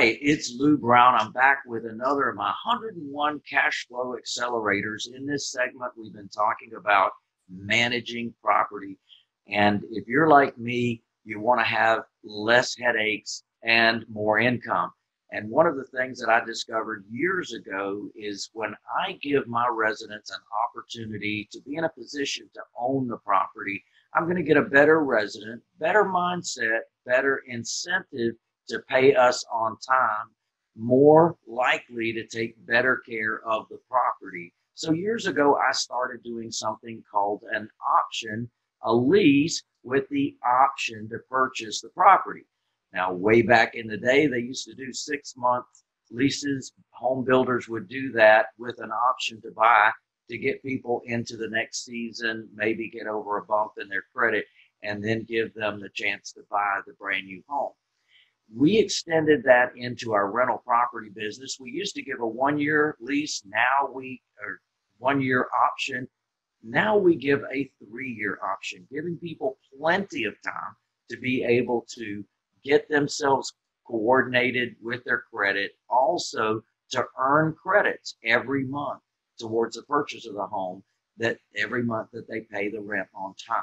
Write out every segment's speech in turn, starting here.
Hi, it's Lou Brown. I'm back with another of my 101 cash flow accelerators. In this segment, we've been talking about managing property. And if you're like me, you want to have less headaches and more income. And one of the things that I discovered years ago is when I give my residents an opportunity to be in a position to own the property, I'm going to get a better resident, better mindset, better incentive to pay us on time, more likely to take better care of the property. So years ago, I started doing something called an option, a lease with the option to purchase the property. Now, way back in the day, they used to do 6-month leases. Home builders would do that with an option to buy to get people into the next season, maybe get over a bump in their credit, and then give them the chance to buy the brand new home. We extended that into our rental property business. We used to give a 1-year lease, or 1-year option. Now we give a 3-year option, giving people plenty of time to be able to get themselves coordinated with their credit, also to earn credits every month towards the purchase of the home, that every month that they pay the rent on time.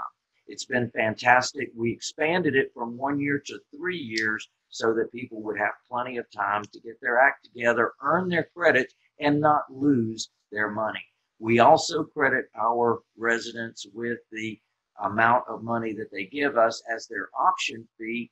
It's been fantastic. We expanded it from 1 year to 3 years so that people would have plenty of time to get their act together, earn their credit, and not lose their money. We also credit our residents with the amount of money that they give us as their option fee.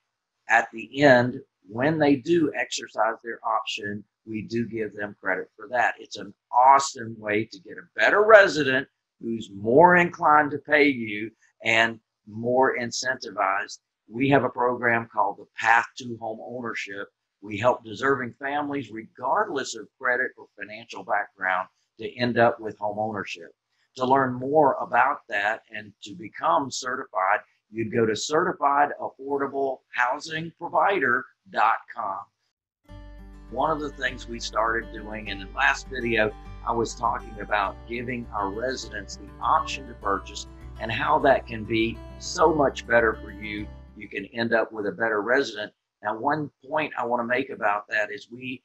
At the end, when they do exercise their option, we do give them credit for that. It's an awesome way to get a better resident who's more inclined to pay you and more incentivized. We have a program called the Path to Home Ownership. We help deserving families, regardless of credit or financial background, to end up with home ownership. To learn more about that and to become certified, you go to CertifiedAffordableHousingProvider.com. One of the things we started doing in the last video, I was talking about giving our residents the option to purchase and how that can be so much better for you. You can end up with a better resident. Now, one point I want to make about that is we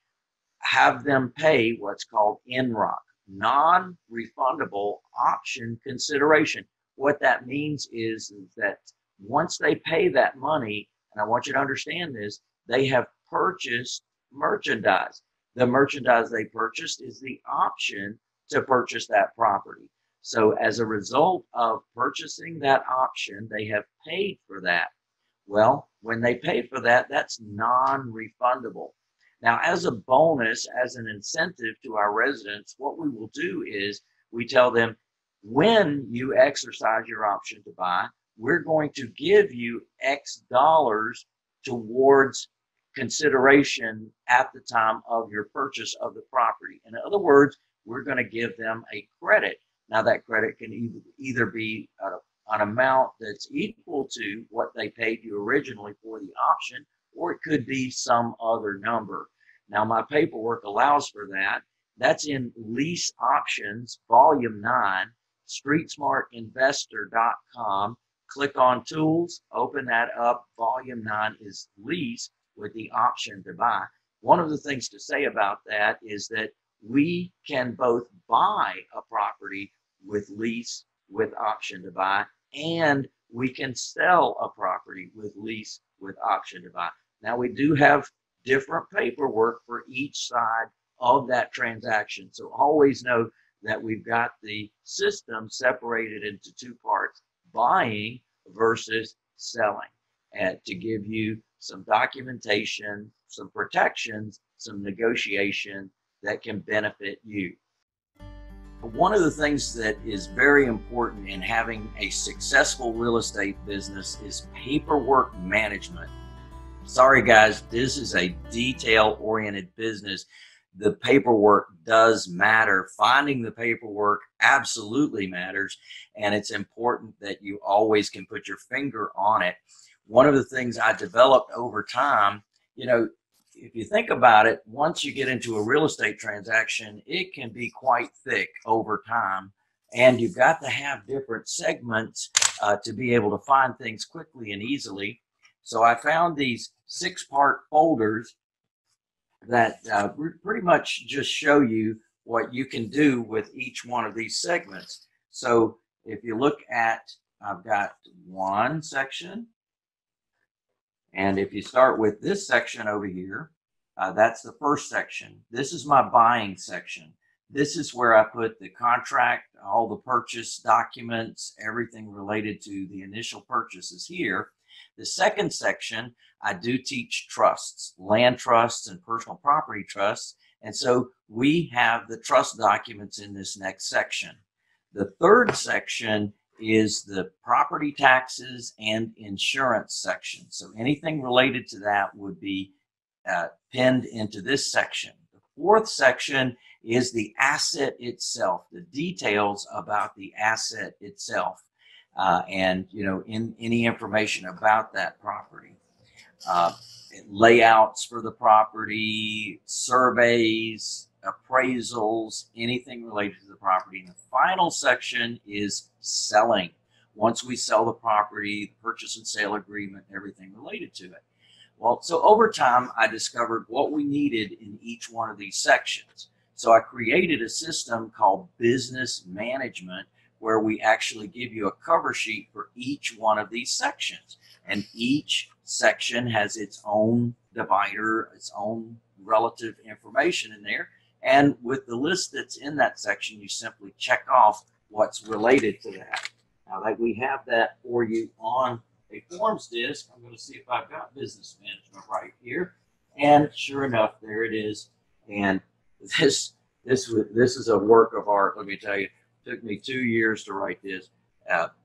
have them pay what's called NROC, non-refundable option consideration. What that means is that once they pay that money, and I want you to understand this, they have purchased merchandise. The merchandise they purchased is the option to purchase that property. So as a result of purchasing that option, they have paid for that. Well, when they pay for that, that's non-refundable. Now, as a bonus, as an incentive to our residents, what we will do is we tell them, when you exercise your option to buy, we're going to give you X dollars towards consideration at the time of your purchase of the property. In other words, we're going to give them a credit. Now, that credit can either be an amount that's equal to what they paid you originally for the option, or it could be some other number. Now, my paperwork allows for that. That's in Lease Options, Volume 9, StreetSmartInvestor.com. Click on Tools, open that up. Volume 9 is Lease with the option to buy. One of the things to say about that is that we can both buy a property with lease with option to buy, and we can sell a property with lease with option to buy. Now, we do have different paperwork for each side of that transaction, so always know that we've got the system separated into two parts, buying versus selling, and to give you some documentation, some protections, some negotiation that can benefit you. One of the things that is very important in having a successful real estate business is paperwork management. Sorry guys, this is a detail-oriented business. The paperwork does matter. Finding the paperwork absolutely matters, and it's important that you always can put your finger on it. One of the things I developed over time, if you think about it, once you get into a real estate transaction, it can be quite thick over time, and you've got to have different segments to be able to find things quickly and easily. So I found these 6-part folders that pretty much just show you what you can do with each one of these segments. So if you look at, I've got one section, and if you start with this section over here, that's the first section. This is my buying section. This is where I put the contract, all the purchase documents, everything related to the initial purchase is here. The second section, I do teach trusts, land trusts and personal property trusts. And so we have the trust documents in this next section. The third section is the property taxes and insurance section. So anything related to that would be pinned into this section. The fourth section is the asset itself, the details about the asset itself, and any information about that property, layouts for the property, surveys, appraisals, anything related to the property. And the final section is selling. Once we sell the property, the purchase and sale agreement, everything related to it. Well, so over time, I discovered what we needed in each one of these sections. So I created a system called business management, where we actually give you a cover sheet for each one of these sections. And each section has its own divider, its own relative information in there. And with the list that's in that section, you simply check off what's related to that. Now that we have that for you on a forms disk, I'm going to see if I've got business management right here. And sure enough, there it is. And this is a work of art, let me tell you. It took me 2 years to write this.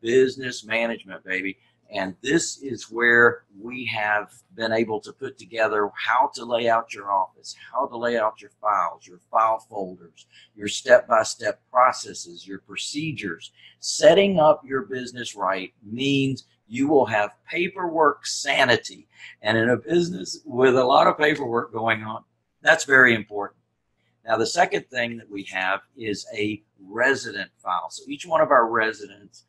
Business management, baby. And this is where we have been able to put together how to lay out your office, how to lay out your files, your file folders, your step-by-step processes, your procedures. Setting up your business right means you will have paperwork sanity. And in a business with a lot of paperwork going on, that's very important. Now, the second thing that we have is a resident file. So each one of our residents,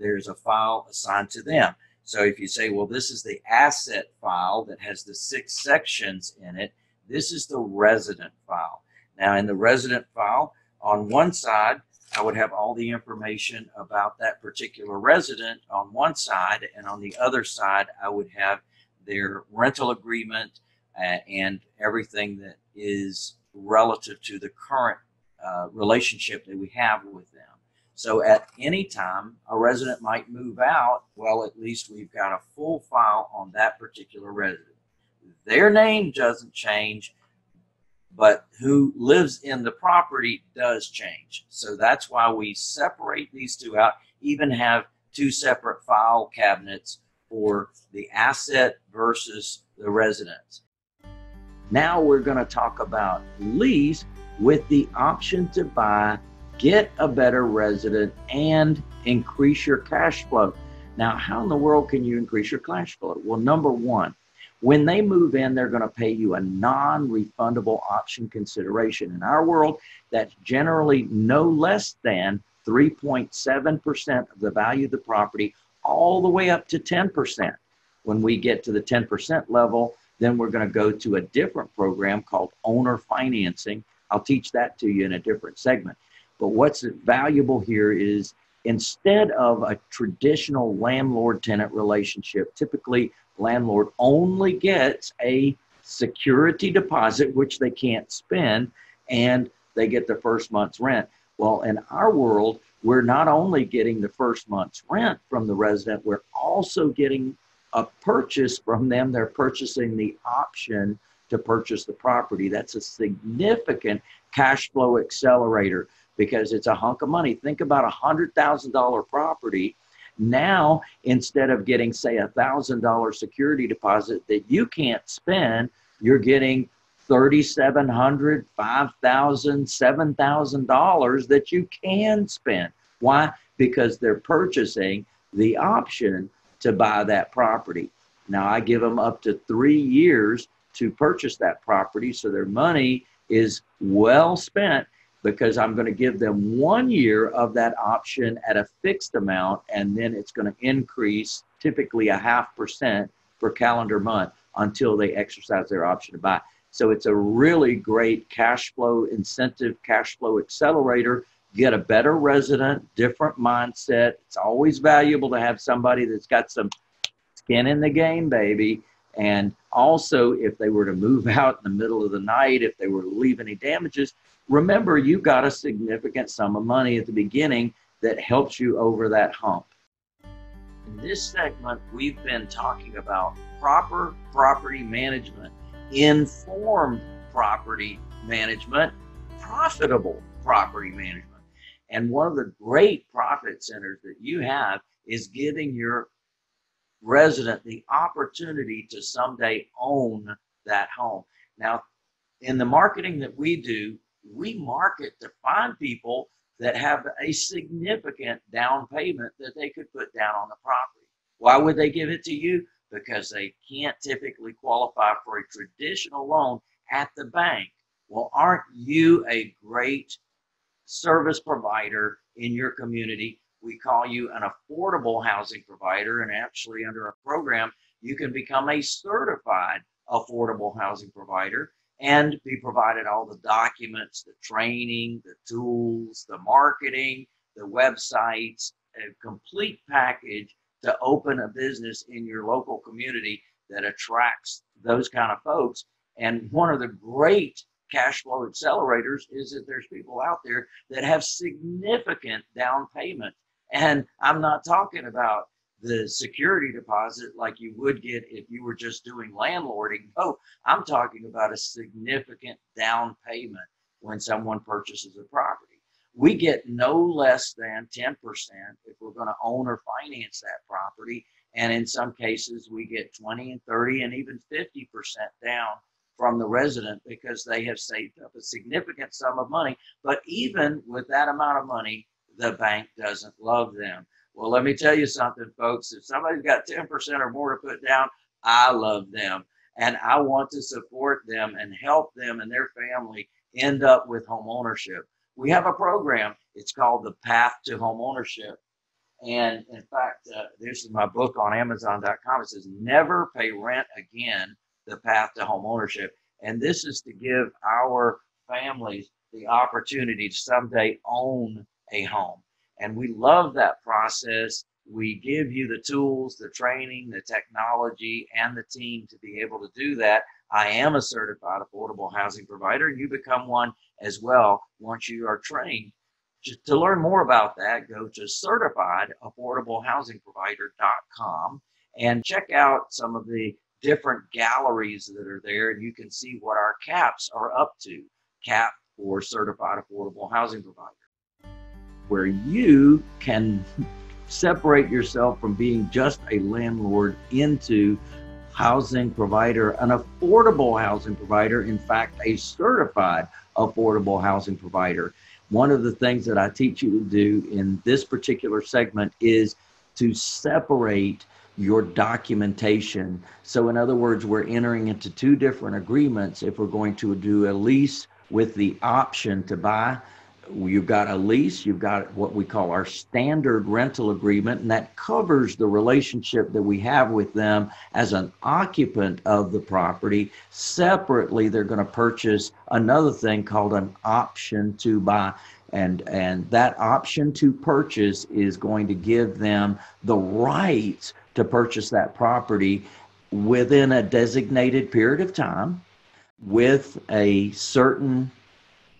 there's a file assigned to them. So if you say, well, this is the asset file that has the 6 sections in it, this is the resident file. Now, in the resident file, on one side, I would have all the information about that particular resident on one side, and on the other side, I would have their rental agreement and everything that is relative to the current relationship that we have with them. So at any time a resident might move out, well, at least we've got a full file on that particular resident. Their name doesn't change, but who lives in the property does change. So that's why we separate these two out, even have 2 separate file cabinets for the asset versus the residents. Now we're going to talk about lease with the option to buy, get a better resident, and increase your cash flow. Now, how in the world can you increase your cash flow? Well, number one, when they move in, they're going to pay you a non-refundable option consideration. In our world, that's generally no less than 3.7% of the value of the property, all the way up to 10%. When we get to the 10% level, then we're going to go to a different program called owner financing. I'll teach that to you in a different segment. But what's valuable here is, instead of a traditional landlord-tenant relationship, typically landlord only gets a security deposit, which they can't spend, and they get the first month's rent. Well, in our world, we're not only getting the first month's rent from the resident, we're also getting a purchase from them. They're purchasing the option to purchase the property. That's a significant cash flow accelerator because it's a hunk of money. Think about a $100,000 property. Now, instead of getting, say, a $1,000 security deposit that you can't spend, you're getting $3,700, $5,000, $7,000 that you can spend. Why? Because they're purchasing the option to buy that property. Now, I give them up to 3 years to purchase that property, so their money is well spent because I'm going to give them 1 year of that option at a fixed amount, and then it's going to increase typically a 0.5% per calendar month until they exercise their option to buy. So it's a really great cash flow incentive, cash flow accelerator. Get a better resident, different mindset. It's always valuable to have somebody that's got some skin in the game, baby. And also, if they were to move out in the middle of the night, if they were to leave any damages, remember, you got a significant sum of money at the beginning that helps you over that hump. In this segment, we've been talking about proper property management, informed property management, profitable property management. And one of the great profit centers that you have is giving your resident the opportunity to someday own that home. Now, in the marketing that we do, we market to find people that have a significant down payment that they could put down on the property. Why would they give it to you? Because they can't typically qualify for a traditional loan at the bank. Well, aren't you a great service provider in your community? We call you an affordable housing provider, and actually under a program, you can become a certified affordable housing provider and be provided all the documents, the training, the tools, the marketing, the websites, a complete package to open a business in your local community that attracts those kind of folks. And one of the great cash flow accelerators is that there's people out there that have significant down payment. And I'm not talking about the security deposit like you would get if you were just doing landlording. No, I'm talking about a significant down payment when someone purchases a property. We get no less than 10% if we're going to own or finance that property. And in some cases, we get 20 and 30 and even 50% down from the resident because they have saved up a significant sum of money. But even with that amount of money, the bank doesn't love them. Well, let me tell you something, folks. If somebody's got 10% or more to put down, I love them. And I want to support them and help them and their family end up with home ownership. We have a program. It's called the Path to Home Ownership. And in fact, this is my book on Amazon.com. It says, Never Pay Rent Again, the Path to Home Ownership. And this is to give our families the opportunity to someday own a home. And we love that process. We give you the tools, the training, the technology, and the team to be able to do that. I am a certified affordable housing provider, and you become one as well once you are trained. Just to learn more about that, go to CertifiedAffordableHousingProvider.com and check out some of the different galleries that are there, and you can see what our CAPs are up to. CAP for Certified Affordable Housing Provider, where you can separate yourself from being just a landlord into housing provider, an affordable housing provider, in fact, a certified affordable housing provider. One of the things that I teach you to do in this particular segment is to separate your documentation. So in other words, we're entering into two different agreements. If we're going to do a lease with the option to buy, you've got a lease, you've got what we call our standard rental agreement, and that covers the relationship that we have with them as an occupant of the property. Separately, they're going to purchase another thing called an option to buy. And that option to purchase is going to give them the rights to purchase that property within a designated period of time with a certain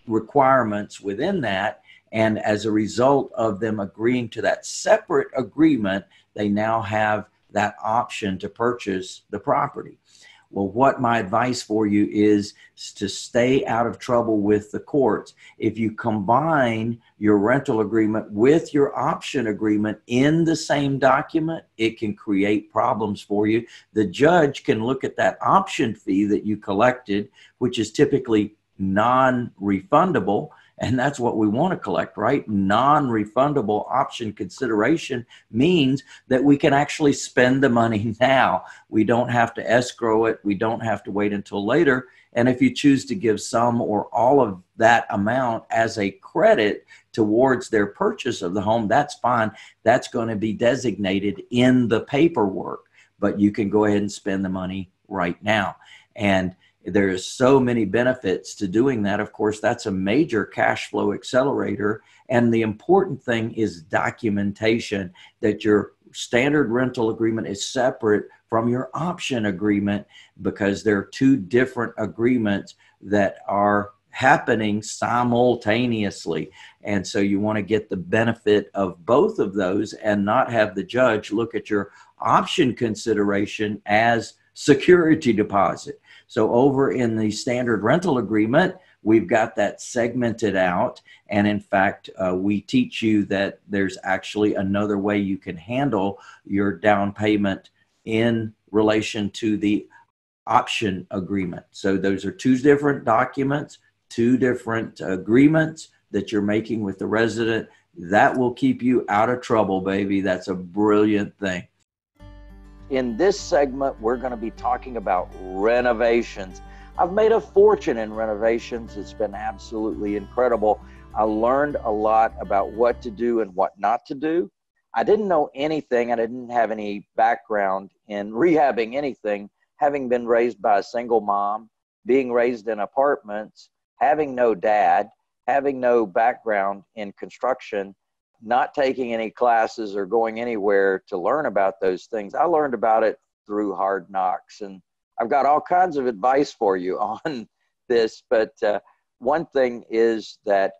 requirements within that, and as a result of them agreeing to that separate agreement, they now have that option to purchase the property. Well, what my advice for you is to stay out of trouble with the courts. If you combine your rental agreement with your option agreement in the same document, it can create problems for you. The judge can look at that option fee that you collected, which is typically non-refundable, and that's what we want to collect, right? Non-refundable option consideration means that we can actually spend the money now. We don't have to escrow it. We don't have to wait until later. And if you choose to give some or all of that amount as a credit towards their purchase of the home, that's fine. That's going to be designated in the paperwork, but you can go ahead and spend the money right now. And There's so many benefits to doing that. Of course, that's a major cash flow accelerator. And the important thing is documentation, that your standard rental agreement is separate from your option agreement, because there are two different agreements that are happening simultaneously. And so you want to get the benefit of both of those and not have the judge look at your option consideration as security deposit. So over in the standard rental agreement, we've got that segmented out. And in fact, we teach you that there's actually another way you can handle your down payment in relation to the option agreement. So those are two different documents, two different agreements that you're making with the resident. That will keep you out of trouble, baby. That's a brilliant thing. In this segment, we're going to be talking about renovations. I've made a fortune in renovations. It's been absolutely incredible. I learned a lot about what to do and what not to do. I didn't know anything. I didn't have any background in rehabbing anything, having been raised by a single mom, being raised in apartments, having no dad, having no background in construction, not taking any classes or going anywhere to learn about those things. I learned about it through Hard Knocks, and I've got all kinds of advice for you on this, but one thing is that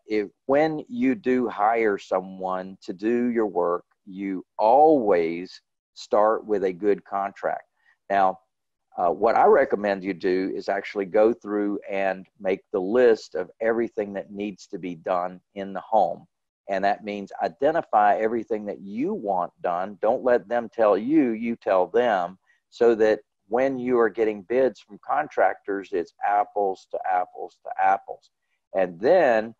when you do hire someone to do your work, you always start with a good contract. Now, what I recommend you do is actually go through and make the list of everything that needs to be done in the home. And that means identify everything that you want done. Don't let them tell you, you tell them, so that when you are getting bids from contractors, it's apples to apples to apples. And then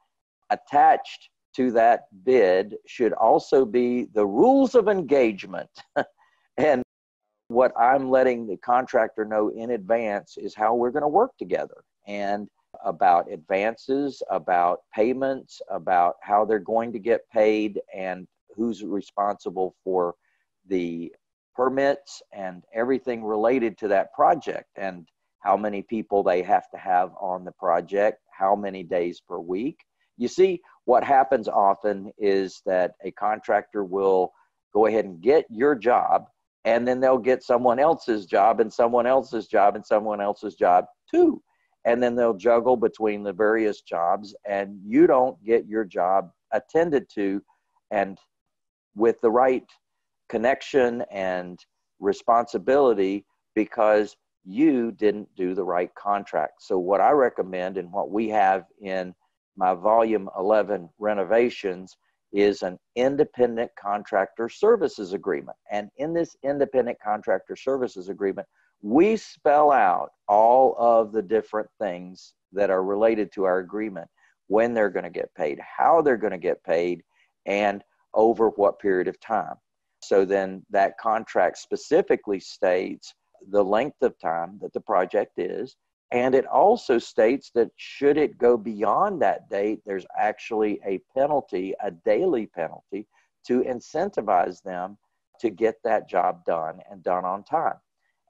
attached to that bid should also be the rules of engagement. And what I'm letting the contractor know in advance is how we're going to work together, and about advances, about payments, about how they're going to get paid, and who's responsible for the permits and everything related to that project, and how many people they have to have on the project, how many days per week. You see, what happens often is that a contractor will go ahead and get your job, and then they'll get someone else's job and someone else's job and someone else's job too. And then they'll juggle between the various jobs, and you don't get your job attended to and with the right connection and responsibility, because you didn't do the right contract. So what I recommend, and what we have in my volume 11 renovations, is an independent contractor services agreement. And in this independent contractor services agreement, we spell out all of the different things that are related to our agreement, when they're going to get paid, how they're going to get paid, and over what period of time. So then that contract specifically states the length of time that the project is, and it also states that should it go beyond that date, there's actually a penalty, a daily penalty, to incentivize them to get that job done and done on time.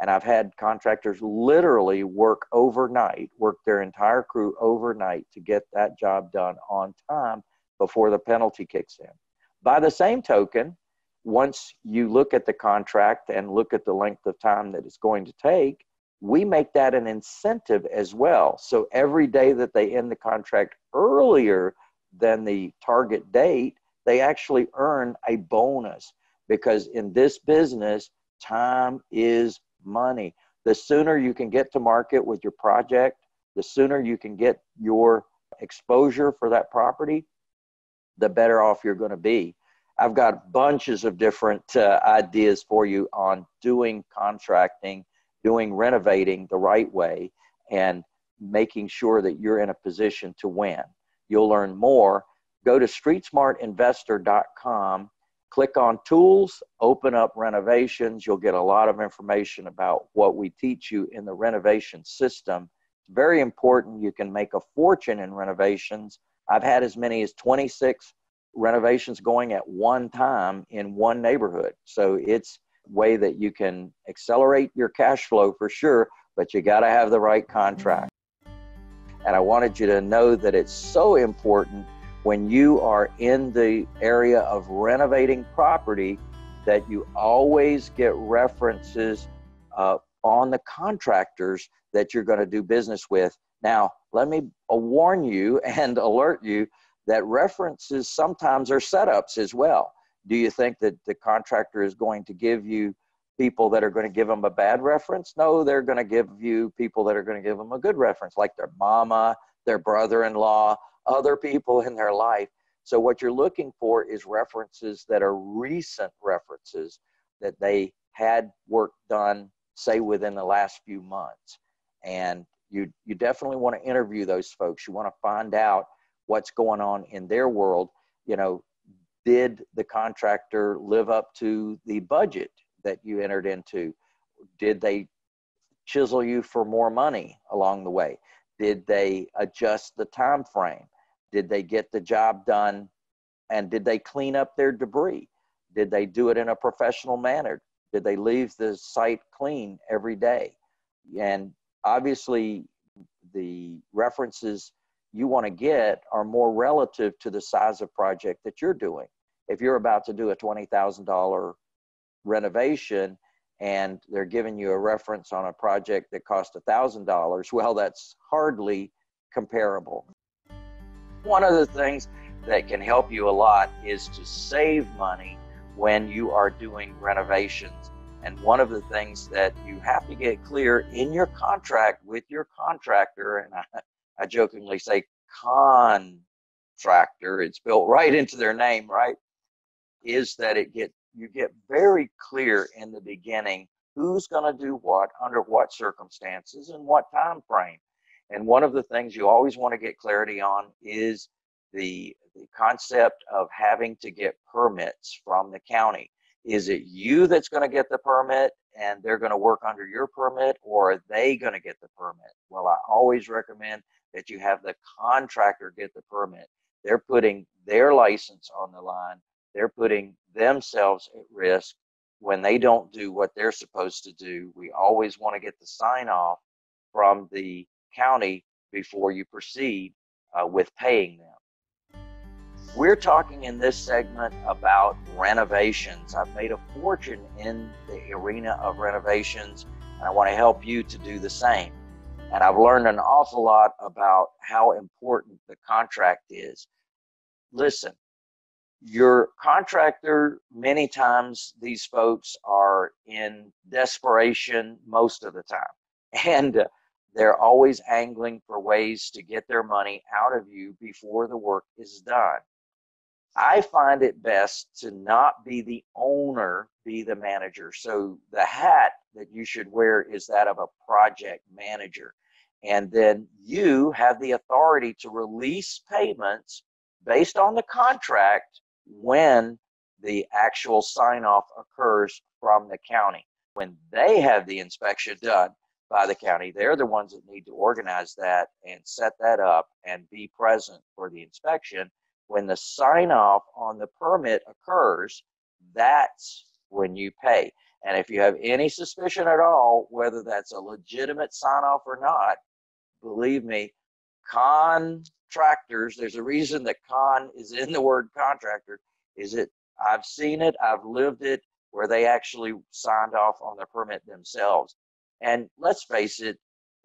And I've had contractors literally work overnight, work their entire crew overnight to get that job done on time before the penalty kicks in. By the same token, once you look at the contract and look at the length of time that it's going to take, we make that an incentive as well. So every day that they end the contract earlier than the target date, they actually earn a bonus, because in this business, time is money. The sooner you can get to market with your project, the sooner you can get your exposure for that property, the better off you're going to be. I've got bunches of different ideas for you on doing contracting, doing renovating the right way, and making sure that you're in a position to win. You'll learn more. Go to StreetSmartInvestor.com, click on Tools, open up Renovations. You'll get a lot of information about what we teach you in the renovation system. It's very important. You can make a fortune in renovations. I've had as many as 26 renovations going at one time in one neighborhood. So it's a way that you can accelerate your cash flow for sure, but you got to have the right contract. And I wanted you to know that it's so important when you are in the area of renovating property that you always get references on the contractors that you're going to do business with. Now, let me warn you and alert you that references sometimes are setups as well. Do you think that the contractor is going to give you people that are going to give them a bad reference? No, they're going to give you people that are going to give them a good reference, like their mama, their brother-in-law, other people in their life. So what you're looking for is references that are recent references that they had work done, say, within the last few months. And you definitely want to interview those folks. You want to find out what's going on in their world. You know, did the contractor live up to the budget that you entered into? Did they chisel you for more money along the way? Did they adjust the time frame? Did they get the job done? And did they clean up their debris? Did they do it in a professional manner? Did they leave the site clean every day? And obviously, the references you want to get are more relative to the size of project that you're doing. If you're about to do a $20,000 renovation and they're giving you a reference on a project that cost $1,000, well, that's hardly comparable. One of the things that can help you a lot is to save money when you are doing renovations. And one of the things that you have to get clear in your contract with your contractor, and I jokingly say contractor, it's built right into their name, right? Is that you get very clear in the beginning who's going to do what, under what circumstances, and what time frame. And one of the things you always want to get clarity on is the concept of having to get permits from the county. Is it you that's going to get the permit and they're going to work under your permit, or are they going to get the permit? Well, I always recommend that you have the contractor get the permit. They're putting their license on the line. They're putting themselves at risk when they don't do what they're supposed to do. We always want to get the sign off from the county before you proceed with paying them. We're talking in this segment about renovations. I've made a fortune in the arena of renovations, and I want to help you to do the same. And I've learned an awful lot about how important the contract is. Listen, your contractor, many times these folks are in desperation most of the time. And they're always angling for ways to get their money out of you before the work is done. I find it best to not be the owner, be the manager. So the hat that you should wear is that of a project manager. And then you have the authority to release payments based on the contract when the actual sign-off occurs from the county. When they have the inspection done by the county, they're the ones that need to organize that and set that up and be present for the inspection. When the sign-off on the permit occurs, that's when you pay. And if you have any suspicion at all whether that's a legitimate sign-off or not, believe me, contractors, there's a reason that con is in the word contractor, is it, I've seen it, I've lived it, where they actually signed off on the permit themselves. And let's face it,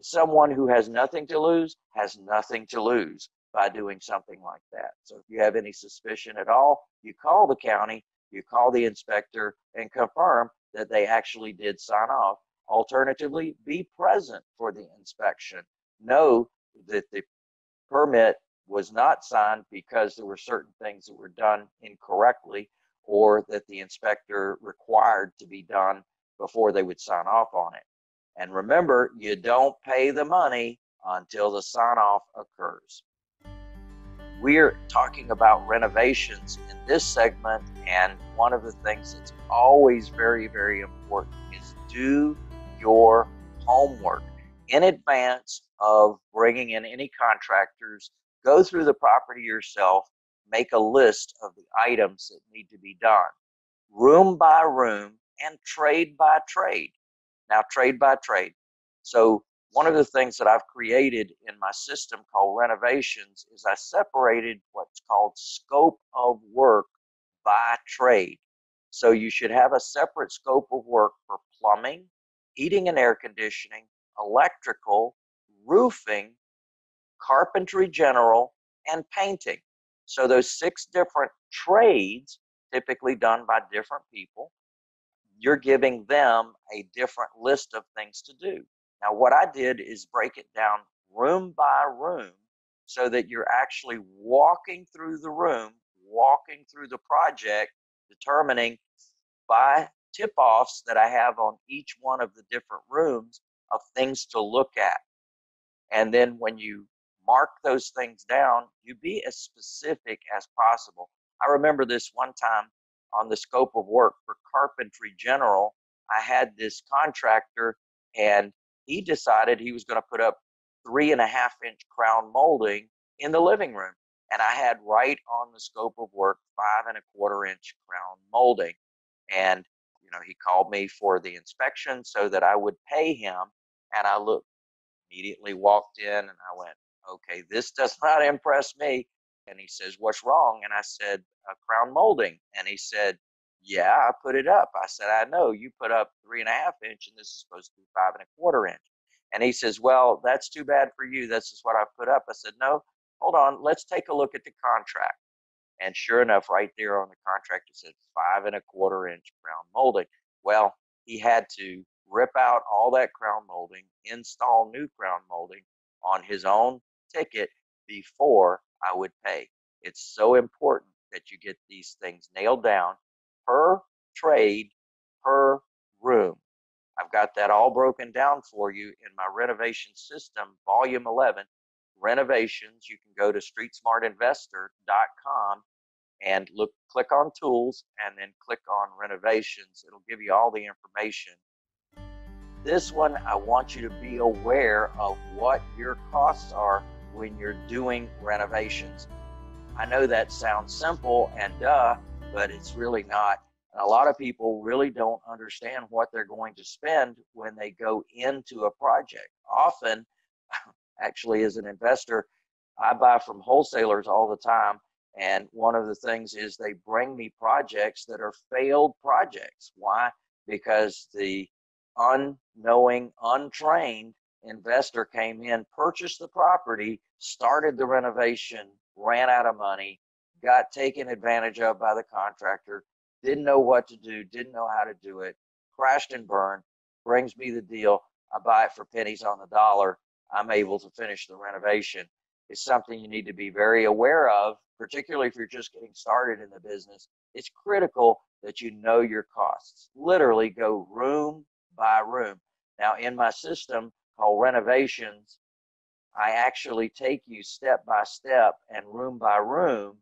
someone who has nothing to lose has nothing to lose by doing something like that. So if you have any suspicion at all, you call the county, you call the inspector, and confirm that they actually did sign off. Alternatively, be present for the inspection. Know that the permit was not signed because there were certain things that were done incorrectly or that the inspector required to be done before they would sign off on it. And remember, you don't pay the money until the sign-off occurs. We're talking about renovations in this segment, and one of the things that's always very, very important is do your homework in advance of bringing in any contractors. Go through the property yourself, make a list of the items that need to be done, room by room and trade by trade. Now, trade by trade, So one of the things that I've created in my system called renovations is I separated what's called scope of work by trade. So you should have a separate scope of work for plumbing, heating and air conditioning, electrical, roofing, carpentry general, and painting. So those 6 different trades, typically done by different people, you're giving them a different list of things to do. Now, what I did is break it down room by room so that you're actually walking through the room, walking through the project, determining by tip-offs that I have on each one of the different rooms of things to look at. And then when you mark those things down, you be as specific as possible. I remember this one time on the scope of work for carpentry general, I had this contractor and he decided he was going to put up 3.5-inch crown molding in the living room. And I had right on the scope of work 5.25-inch crown molding. And, you know, he called me for the inspection so that I would pay him. And I immediately walked in and I went, okay, this does not impress me. And he says, what's wrong? And I said, a crown molding. And he said, yeah, I put it up. I said, I know you put up 3.5-inch and this is supposed to be 5.25-inch. And he says, well, that's too bad for you. This is what I put up. I said, no, hold on. Let's take a look at the contract. And sure enough, right there on the contract, it said 5.25-inch crown molding. Well, he had to rip out all that crown molding, install new crown molding on his own ticket before I would pay. It's so important that you get these things nailed down per trade, per room. I've got that all broken down for you in my renovation system, volume 11, renovations. You can go to StreetSmartInvestor.com and click on tools and then click on renovations. It'll give you all the information. This one, I want you to be aware of what your costs are when you're doing renovations. I know that sounds simple and duh, but it's really not. And a lot of people really don't understand what they're going to spend when they go into a project. Often, actually as an investor, I buy from wholesalers all the time. And one of the things is they bring me projects that are failed projects. Why? Because the unknowing, untrained investor came in, purchased the property, started the renovation, ran out of money, got taken advantage of by the contractor, didn't know what to do, didn't know how to do it, crashed and burned, brings me the deal. I buy it for pennies on the dollar. I'm able to finish the renovation. It's something you need to be very aware of, particularly if you're just getting started in the business. It's critical that you know your costs. Literally go room by room. Now in my system called renovations, I actually take you step by step and room by room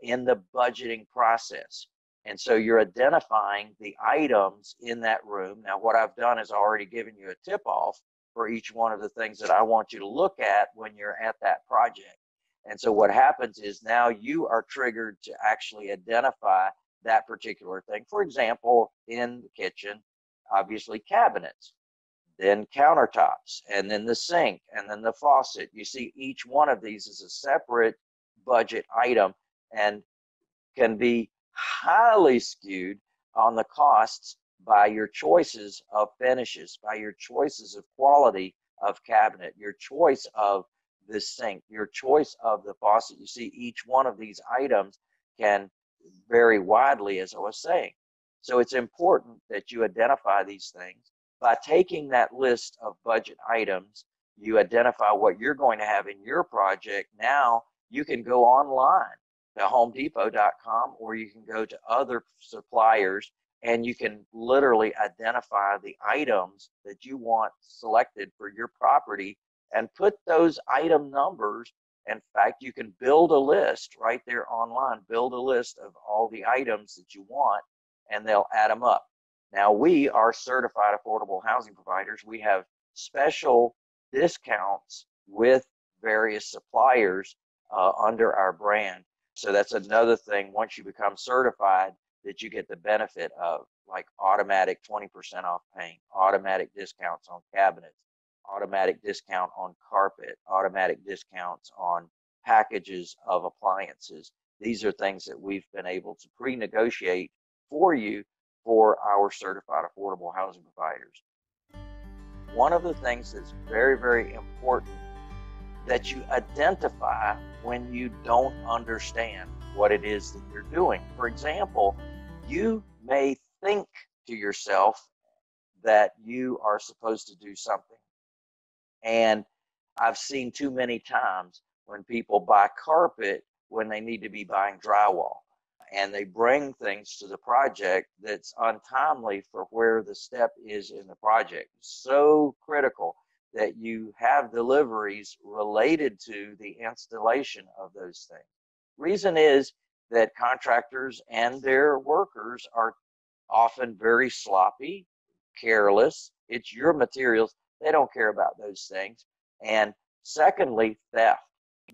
in the budgeting process. And so you're identifying the items in that room. Now what I've done is already given you a tip off for each one of the things that I want you to look at when you're at that project. And so what happens is now you are triggered to actually identify that particular thing. For example, in the kitchen, obviously cabinets, then countertops, and then the sink, and then the faucet. You see, each one of these is a separate budget item and can be highly skewed on the costs by your choices of finishes, by your choices of quality of cabinet, your choice of the sink, your choice of the faucet. You see, each one of these items can vary widely, as I was saying. So it's important that you identify these things. By taking that list of budget items, you identify what you're going to have in your project. Now you can go online to HomeDepot.com or you can go to other suppliers and you can literally identify the items that you want selected for your property and put those item numbers. In fact, you can build a list right there online, build a list of all the items that you want and they'll add them up. Now, we are certified affordable housing providers. We have special discounts with various suppliers under our brand. So that's another thing, once you become certified, that you get the benefit of, like automatic 20% off paint, automatic discounts on cabinets, automatic discount on carpet, automatic discounts on packages of appliances. These are things that we've been able to pre-negotiate for you for our certified affordable housing providers. One of the things that's very, very important that you identify when you don't understand what it is that you're doing. For example, you may think to yourself that you are supposed to do something. And I've seen too many times when people buy carpet when they need to be buying drywall, and they bring things to the project that's untimely for where the step is in the project. So critical that you have deliveries related to the installation of those things. Reason is that contractors and their workers are often very sloppy, careless. It's your materials. They don't care about those things. And secondly, theft.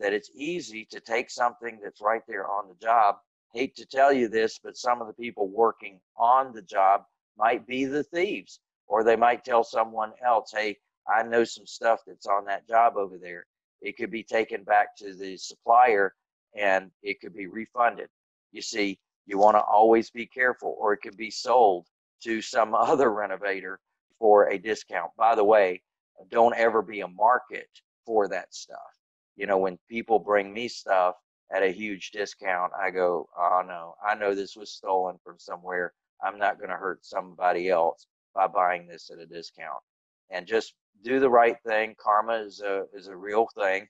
That it's easy to take something that's right there on the job. Hate to tell you this, but some of the people working on the job might be the thieves, or they might tell someone else, hey, I know some stuff that's on that job over there. It could be taken back to the supplier and it could be refunded. You see, you want to always be careful, or it could be sold to some other renovator for a discount. By the way, don't ever be a market for that stuff. You know, when people bring me stuff at a huge discount, I go, oh no, I know this was stolen from somewhere. I'm not going to hurt somebody else by buying this at a discount. And just do the right thing. Karma is a real thing.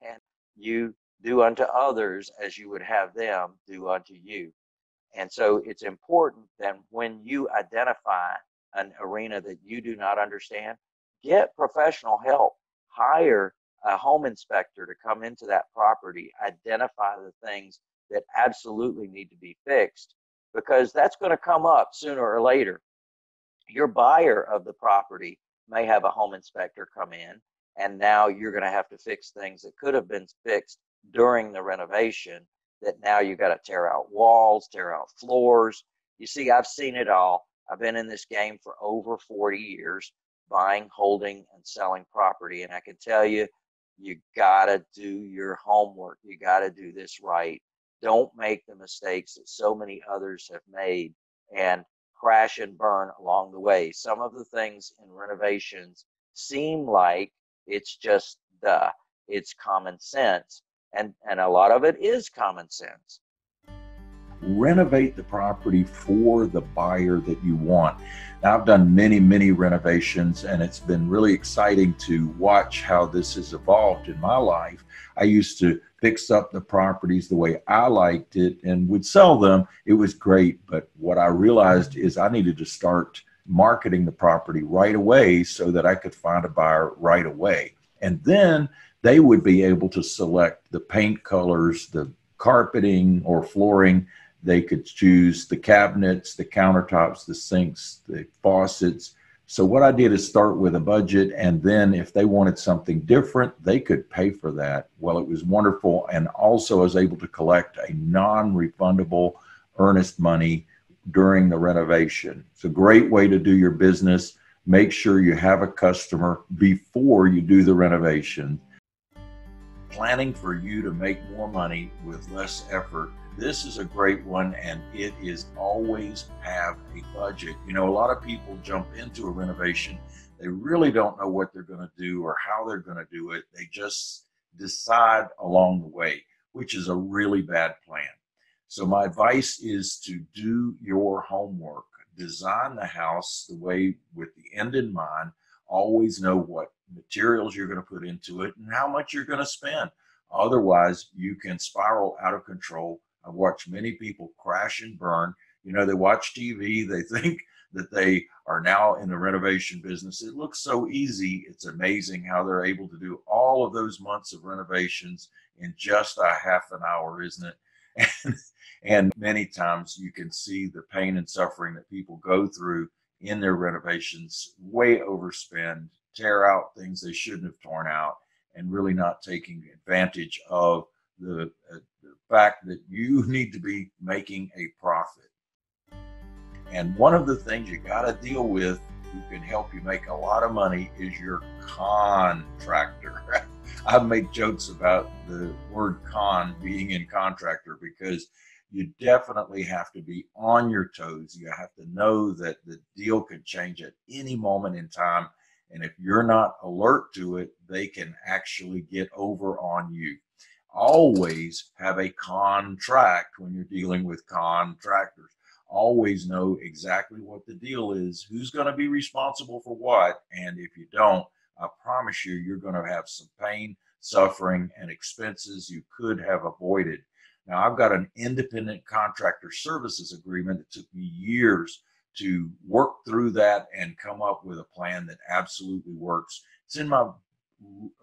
And you do unto others as you would have them do unto you. And so it's important that when you identify an arena that you do not understand, get professional help. Hire a home inspector to come into that property, identify the things that absolutely need to be fixed, because that's going to come up sooner or later. Your buyer of the property may have a home inspector come in, and now you're going to have to fix things that could have been fixed during the renovation, that now you've got to tear out walls, tear out floors. You see, I've seen it all. I've been in this game for over 40 years, buying, holding, and selling property. And I can tell you, you got to do your homework. You got to do this right. Don't make the mistakes that so many others have made and crash and burn along the way. Some of the things in renovations seem like it's just it's common sense, and a lot of it is common sense. Renovate the property for the buyer that you want. Now, I've done many renovations, and it's been really exciting to watch how this has evolved in my life. I used to fix up the properties the way I liked it and would sell them. It was great, but what I realized is I needed to start marketing the property right away so that I could find a buyer right away. And then they would be able to select the paint colors, the carpeting or flooring. They could choose the cabinets, the countertops, the sinks, the faucets. So what I did is start with a budget, and then if they wanted something different, they could pay for that. Well, it was wonderful, and also I was able to collect a non-refundable earnest money during the renovation. It's a great way to do your business. Make sure you have a customer before you do the renovation. Planning for you to make more money with less effort. This is a great one, and it is always have a budget. You know, a lot of people jump into a renovation. They really don't know what they're going to do or how they're going to do it. They just decide along the way, which is a really bad plan. So my advice is to do your homework. Design the house the way with the end in mind. Always know what materials you're going to put into it and how much you're going to spend. Otherwise, you can spiral out of control. I've watched many people crash and burn. You know, they watch TV. They think that they are now in the renovation business. It looks so easy. It's amazing how they're able to do all of those months of renovations in just a half an hour, isn't it? And many times you can see the pain and suffering that people go through in their renovations, way overspend, tear out things they shouldn't have torn out, and really not taking advantage of the fact that you need to be making a profit. And one of the things you got to deal with who can help you make a lot of money is your contractor. I make jokes about the word con being in contractor because you definitely have to be on your toes. You have to know that the deal could change at any moment in time. And if you're not alert to it, they can actually get over on you. Always have a contract when you're dealing with contractors. Always know exactly what the deal is, who's going to be responsible for what. And if you don't, I promise you, you're going to have some pain, suffering, and expenses you could have avoided. Now, I've got an independent contractor services agreement that took me years to work through that and come up with a plan that absolutely works. It's in my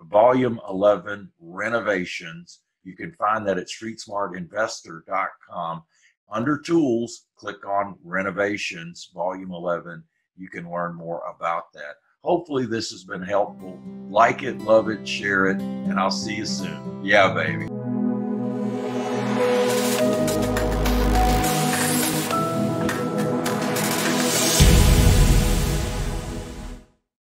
volume 11 renovations. You can find that at StreetSmartInvestor.com. Under tools, click on renovations, volume 11. You can learn more about that. Hopefully this has been helpful. Like it, love it, share it, and I'll see you soon. Yeah, baby.